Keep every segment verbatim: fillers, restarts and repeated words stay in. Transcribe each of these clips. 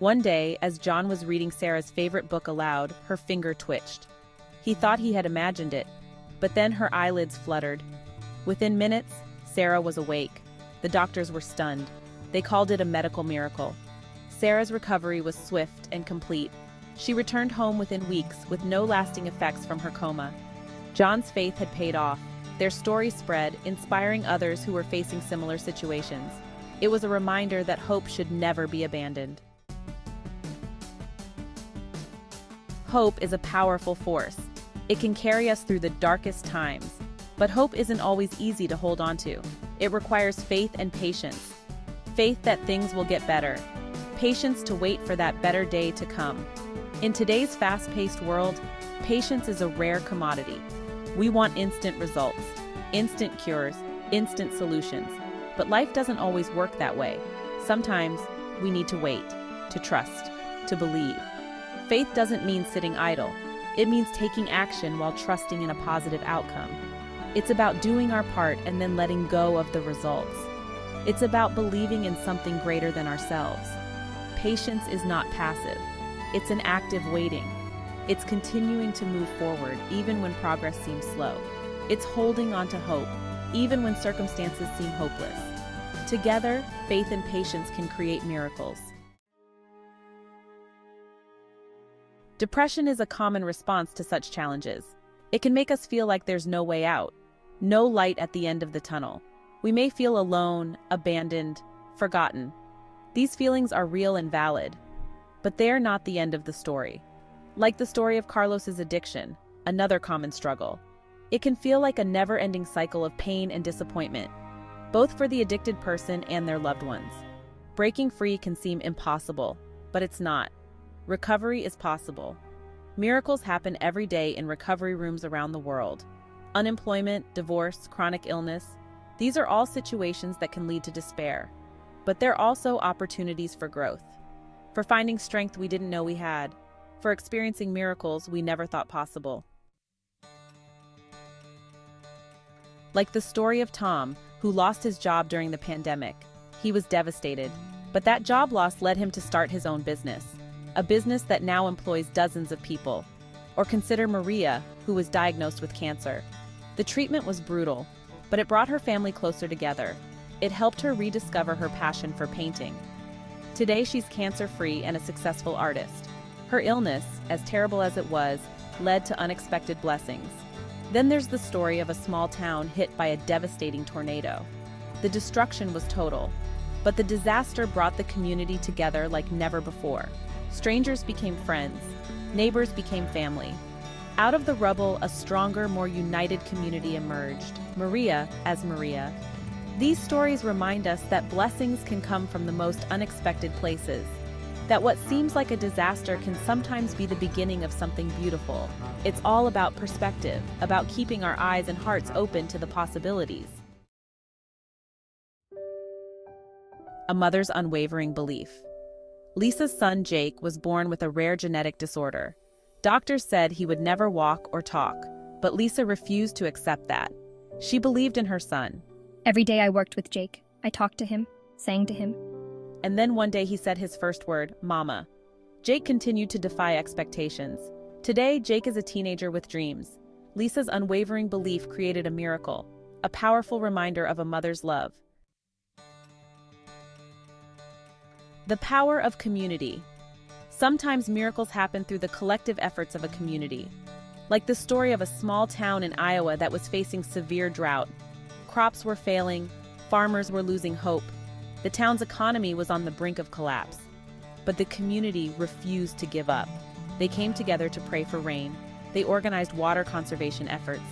One day, as John was reading Sarah's favorite book aloud, her finger twitched. He thought he had imagined it, but then her eyelids fluttered. Within minutes, Sarah was awake. The doctors were stunned. They called it a medical miracle. Sarah's recovery was swift and complete. She returned home within weeks with no lasting effects from her coma. John's faith had paid off. Their story spread, inspiring others who were facing similar situations. It was a reminder that hope should never be abandoned. Hope is a powerful force. It can carry us through the darkest times. But hope isn't always easy to hold on to. It requires faith and patience. Faith that things will get better. Patience to wait for that better day to come. In today's fast-paced world, patience is a rare commodity. We want instant results, instant cures, instant solutions. But life doesn't always work that way. Sometimes we need to wait, to trust, to believe. Faith doesn't mean sitting idle. It means taking action while trusting in a positive outcome. It's about doing our part and then letting go of the results. It's about believing in something greater than ourselves. Patience is not passive. It's an active waiting. It's continuing to move forward even when progress seems slow. It's holding on to hope, even when circumstances seem hopeless. Together, faith and patience can create miracles. Depression is a common response to such challenges. It can make us feel like there's no way out. No light at the end of the tunnel. We may feel alone, abandoned, forgotten. These feelings are real and valid, but they're not the end of the story. Like the story of Carlos's addiction, another common struggle. It can feel like a never-ending cycle of pain and disappointment, both for the addicted person and their loved ones. Breaking free can seem impossible, but it's not. Recovery is possible. Miracles happen every day in recovery rooms around the world. Unemployment, divorce, chronic illness, these are all situations that can lead to despair, but they're also opportunities for growth, for finding strength we didn't know we had, for experiencing miracles we never thought possible. Like the story of Tom, who lost his job during the pandemic. He was devastated, but that job loss led him to start his own business, a business that now employs dozens of people. Or consider Maria, who was diagnosed with cancer. The treatment was brutal, but it brought her family closer together. It helped her rediscover her passion for painting. Today she's cancer-free and a successful artist. Her illness, as terrible as it was, led to unexpected blessings. Then there's the story of a small town hit by a devastating tornado. The destruction was total, but the disaster brought the community together like never before. Strangers became friends, neighbors became family. Out of the rubble, a stronger, more united community emerged. Maria as Maria. These stories remind us that blessings can come from the most unexpected places, that what seems like a disaster can sometimes be the beginning of something beautiful. It's all about perspective, about keeping our eyes and hearts open to the possibilities. A mother's unwavering belief. Lisa's son, Jake, was born with a rare genetic disorder. Doctors said he would never walk or talk, but Lisa refused to accept that. She believed in her son. Every day I worked with Jake. I talked to him, sang to him. And then one day he said his first word, Mama. Jake continued to defy expectations. Today, Jake is a teenager with dreams. Lisa's unwavering belief created a miracle, a powerful reminder of a mother's love. The power of community. Sometimes miracles happen through the collective efforts of a community. Like the story of a small town in Iowa that was facing severe drought. Crops were failing, farmers were losing hope. The town's economy was on the brink of collapse. But the community refused to give up. They came together to pray for rain. They organized water conservation efforts.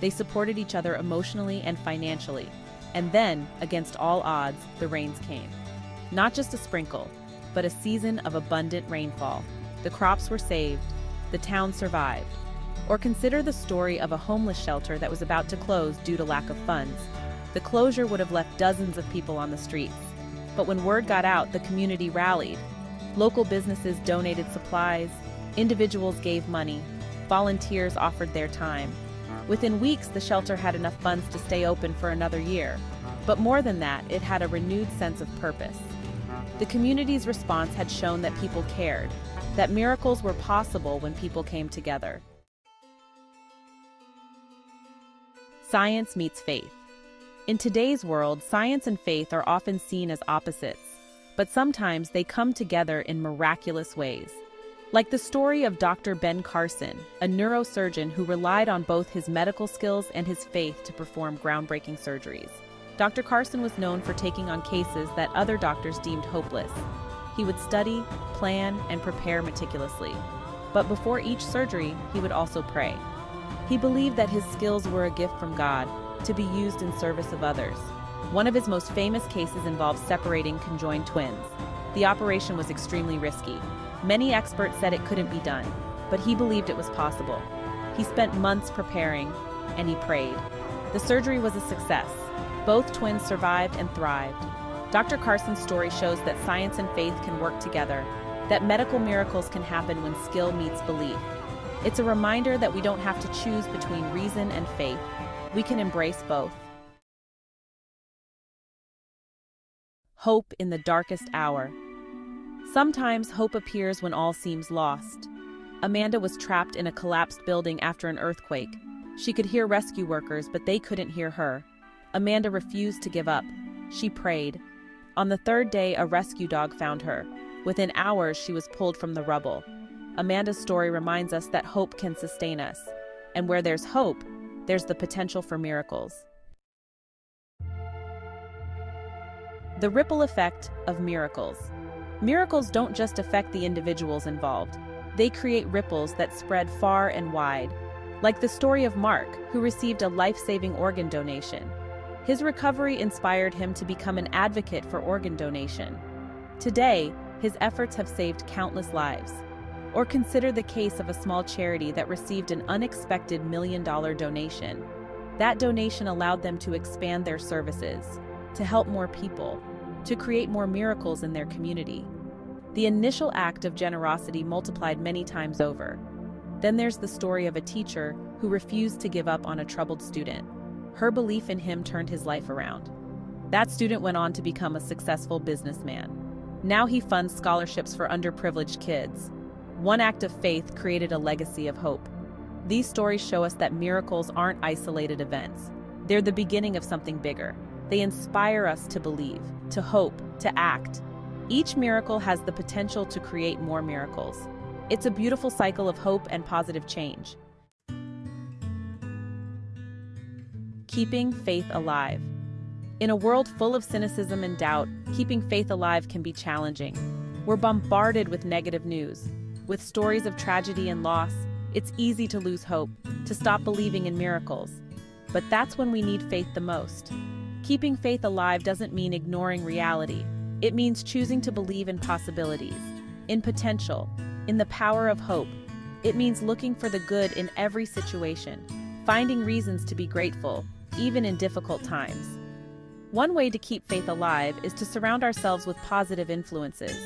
They supported each other emotionally and financially. And then, against all odds, the rains came. Not just a sprinkle, but a season of abundant rainfall. The crops were saved, the town survived. Or consider the story of a homeless shelter that was about to close due to lack of funds. The closure would have left dozens of people on the streets. But when word got out, the community rallied. Local businesses donated supplies, individuals gave money, volunteers offered their time. Within weeks, the shelter had enough funds to stay open for another year. But more than that, it had a renewed sense of purpose. The community's response had shown that people cared, that miracles were possible when people came together. Science meets faith. In today's world, science and faith are often seen as opposites, but sometimes they come together in miraculous ways. Like the story of Doctor Ben Carson, a neurosurgeon who relied on both his medical skills and his faith to perform groundbreaking surgeries. Doctor Carson was known for taking on cases that other doctors deemed hopeless. He would study, plan, and prepare meticulously. But before each surgery, he would also pray. He believed that his skills were a gift from God, to be used in service of others. One of his most famous cases involved separating conjoined twins. The operation was extremely risky. Many experts said it couldn't be done, but he believed it was possible. He spent months preparing, and he prayed. The surgery was a success. Both twins survived and thrived. Doctor Carson's story shows that science and faith can work together, that medical miracles can happen when skill meets belief. It's a reminder that we don't have to choose between reason and faith. We can embrace both. Hope in the darkest hour. Sometimes hope appears when all seems lost. Amanda was trapped in a collapsed building after an earthquake. She could hear rescue workers, but they couldn't hear her. Amanda refused to give up. She prayed. On the third day, a rescue dog found her. Within hours, she was pulled from the rubble. Amanda's story reminds us that hope can sustain us. And where there's hope, there's the potential for miracles. The ripple effect of miracles. Miracles don't just affect the individuals involved. They create ripples that spread far and wide. Like the story of Mark, who received a life-saving organ donation. His recovery inspired him to become an advocate for organ donation. Today, his efforts have saved countless lives. Or consider the case of a small charity that received an unexpected million-dollar donation. That donation allowed them to expand their services, to help more people, to create more miracles in their community. The initial act of generosity multiplied many times over. Then there's the story of a teacher who refused to give up on a troubled student. Her belief in him turned his life around. That student went on to become a successful businessman. Now he funds scholarships for underprivileged kids. One act of faith created a legacy of hope. These stories show us that miracles aren't isolated events. They're the beginning of something bigger. They inspire us to believe, to hope, to act. Each miracle has the potential to create more miracles. It's a beautiful cycle of hope and positive change. Keeping faith alive. In a world full of cynicism and doubt, keeping faith alive can be challenging. We're bombarded with negative news. With stories of tragedy and loss, it's easy to lose hope, to stop believing in miracles. But that's when we need faith the most. Keeping faith alive doesn't mean ignoring reality. It means choosing to believe in possibilities, in potential, in the power of hope. It means looking for the good in every situation, finding reasons to be grateful, even in difficult times. One way to keep faith alive is to surround ourselves with positive influences,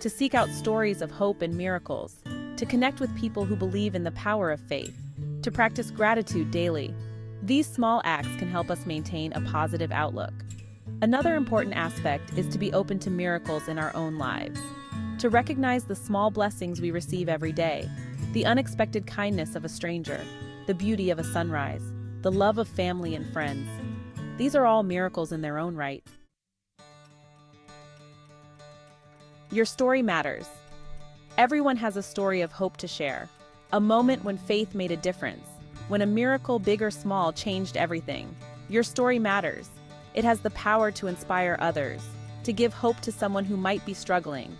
to seek out stories of hope and miracles, to connect with people who believe in the power of faith, to practice gratitude daily. These small acts can help us maintain a positive outlook. Another important aspect is to be open to miracles in our own lives, to recognize the small blessings we receive every day, the unexpected kindness of a stranger, the beauty of a sunrise, the love of family and friends. These are all miracles in their own right. Your story matters. Everyone has a story of hope to share, a moment when faith made a difference, when a miracle, big or small, changed everything. Your story matters. It has the power to inspire others, to give hope to someone who might be struggling.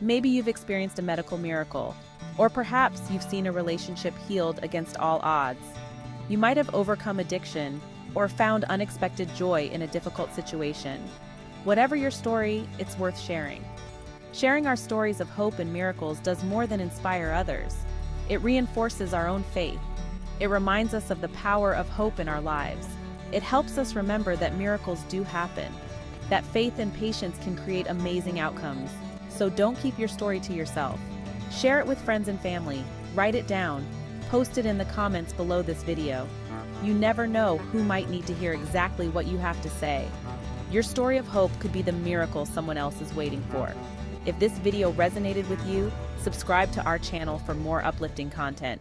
Maybe you've experienced a medical miracle, or perhaps you've seen a relationship healed against all odds. You might have overcome addiction or found unexpected joy in a difficult situation. Whatever your story, it's worth sharing. Sharing our stories of hope and miracles does more than inspire others. It reinforces our own faith. It reminds us of the power of hope in our lives. It helps us remember that miracles do happen, that faith and patience can create amazing outcomes. So don't keep your story to yourself. Share it with friends and family, write it down, post it in the comments below this video. You never know who might need to hear exactly what you have to say. Your story of hope could be the miracle someone else is waiting for. If this video resonated with you, subscribe to our channel for more uplifting content.